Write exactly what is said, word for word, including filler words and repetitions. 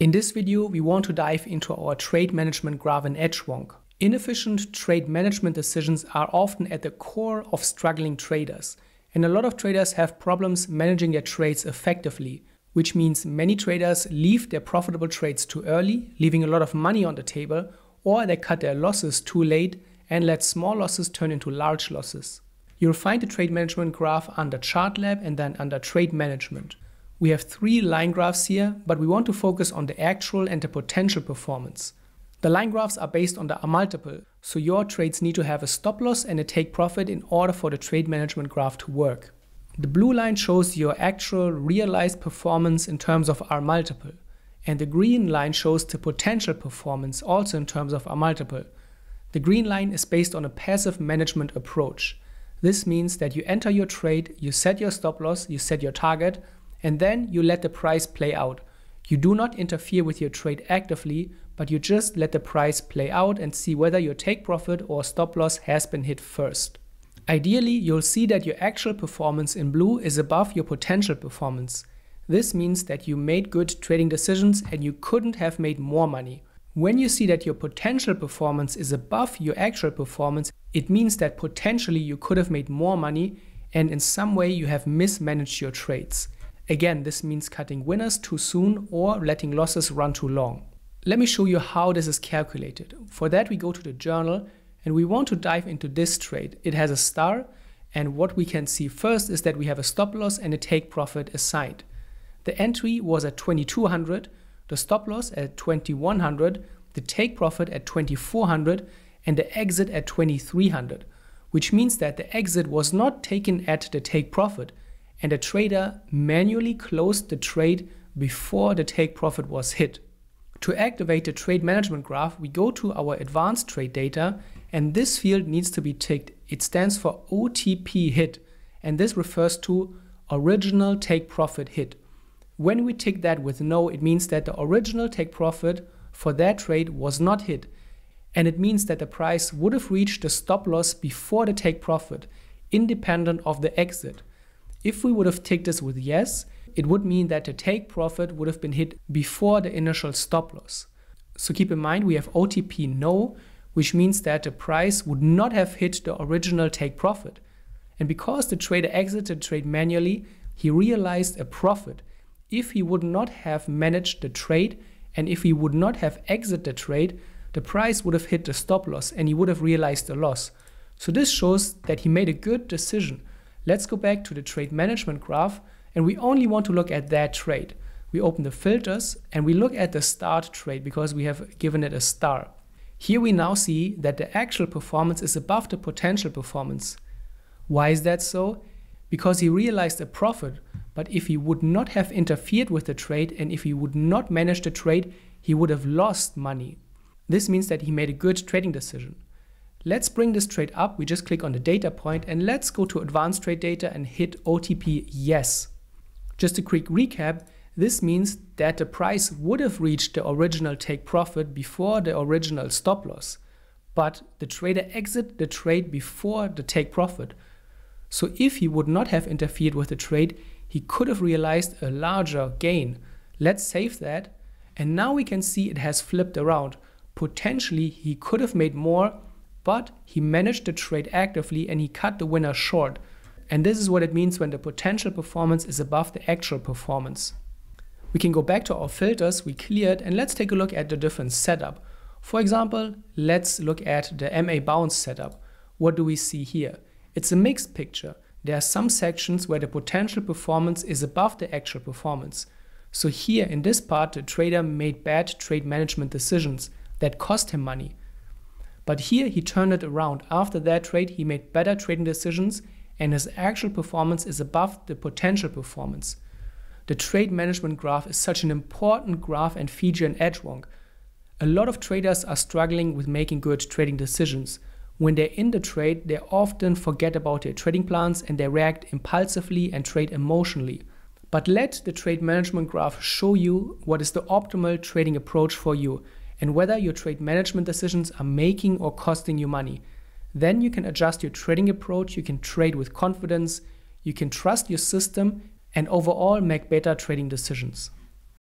In this video, we want to dive into our trade management graph in Edgewonk. Inefficient trade management decisions are often at the core of struggling traders, and a lot of traders have problems managing their trades effectively, which means many traders leave their profitable trades too early, leaving a lot of money on the table, or they cut their losses too late and let small losses turn into large losses. You'll find the trade management graph under Chart Lab and then under Trade Management. We have three line graphs here, but we want to focus on the actual and the potential performance. The line graphs are based on the R multiple, so your trades need to have a stop loss and a take profit in order for the trade management graph to work. The blue line shows your actual realized performance in terms of R multiple, and the green line shows the potential performance also in terms of R multiple. The green line is based on a passive management approach. This means that you enter your trade, you set your stop loss, you set your target, and then you let the price play out. You do not interfere with your trade actively, but you just let the price play out and see whether your take profit or stop loss has been hit first. Ideally, you'll see that your actual performance in blue is above your potential performance. This means that you made good trading decisions and you couldn't have made more money. When you see that your potential performance is above your actual performance, it means that potentially you could have made more money and in some way you have mismanaged your trades. Again, this means cutting winners too soon or letting losses run too long. Let me show you how this is calculated. For that, we go to the journal and we want to dive into this trade. It has a star, and what we can see first is that we have a stop loss and a take profit assigned. The entry was at twenty-two hundred, the stop loss at twenty-one hundred, the take profit at twenty-four hundred, and the exit at twenty-three hundred, which means that the exit was not taken at the take profit, and the trader manually closed the trade before the take profit was hit. To activate the trade management graph, we go to our advanced trade data, and this field needs to be ticked. It stands for O T P hit, and this refers to original take profit hit. When we tick that with no, it means that the original take profit for that trade was not hit, and it means that the price would have reached the stop loss before the take profit, independent of the exit. If we would have ticked this with yes, it would mean that the take profit would have been hit before the initial stop loss. So keep in mind we have O T P no, which means that the price would not have hit the original take profit. And because the trader exited the trade manually, he realized a profit. If he would not have managed the trade and if he would not have exited the trade, the price would have hit the stop loss and he would have realized a loss. So this shows that he made a good decision. Let's go back to the trade management graph, and we only want to look at that trade. We open the filters and we look at the start trade because we have given it a star. Here we now see that the actual performance is above the potential performance. Why is that so? Because he realized a profit, but if he would not have interfered with the trade and if he would not manage the trade, he would have lost money. This means that he made a good trading decision. Let's bring this trade up. We just click on the data point and let's go to advanced trade data and hit O T P yes. Just a quick recap, this means that the price would have reached the original take profit before the original stop loss, but the trader exited the trade before the take profit. So if he would not have interfered with the trade, he could have realized a larger gain. Let's save that. And now we can see it has flipped around. Potentially he could have made more, but he managed the trade actively and he cut the winner short. And this is what it means when the potential performance is above the actual performance. We can go back to our filters we cleared and let's take a look at the different setup. For example, let's look at the M A bounce setup. What do we see here? It's a mixed picture. There are some sections where the potential performance is above the actual performance. So here in this part, the trader made bad trade management decisions that cost him money. But here he turned it around. After that trade, he made better trading decisions and his actual performance is above the potential performance. The trade management graph is such an important graph and feature in Edgewonk. A lot of traders are struggling with making good trading decisions. When they're in the trade, they often forget about their trading plans and they react impulsively and trade emotionally. But let the trade management graph show you what is the optimal trading approach for you, and whether your trade management decisions are making or costing you money. Then you can adjust your trading approach, you can trade with confidence, you can trust your system, and overall make better trading decisions.